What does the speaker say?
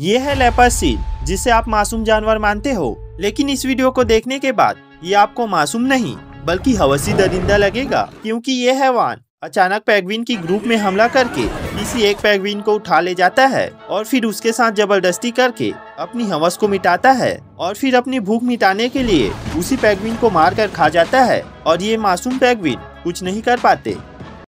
ये है leopard seal, जिसे आप मासूम जानवर मानते हो, लेकिन इस वीडियो को देखने के बाद ये आपको मासूम नहीं बल्कि हवसी दरिंदा लगेगा, क्योंकि ये हैवान अचानक पेंगुइन की ग्रुप में हमला करके किसी एक पेंगुइन को उठा ले जाता है और फिर उसके साथ जबरदस्ती करके अपनी हवस को मिटाता है और फिर अपनी भूख मिटाने के लिए उसी पेंगुइन को मारकर खा जाता है। और ये मासूम पेंगुइन कुछ नहीं कर पाते,